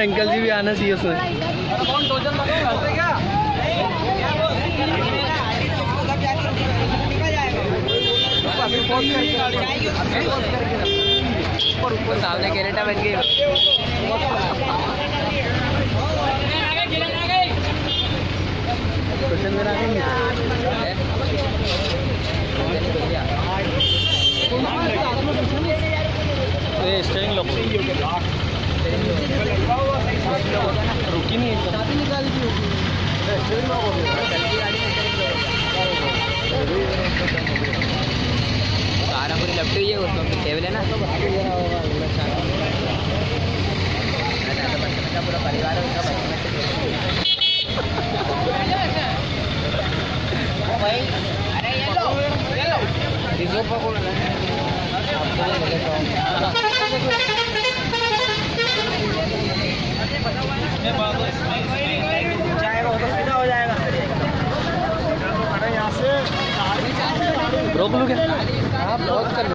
हमारे अंकल जी भी आना चाहिए उसमें। सामने कैरेटा बन गई। स्टेरिंग लॉक रुकी नहीं है सारा कुछ लपटी है उसमें टेबल है ना पूरा परिवार है उसका भाई। अरे ये लो पकड़ जाएगा तो सीधा हो जाएगा। अरे यहाँ से रोक लो क्या आप बहुत कर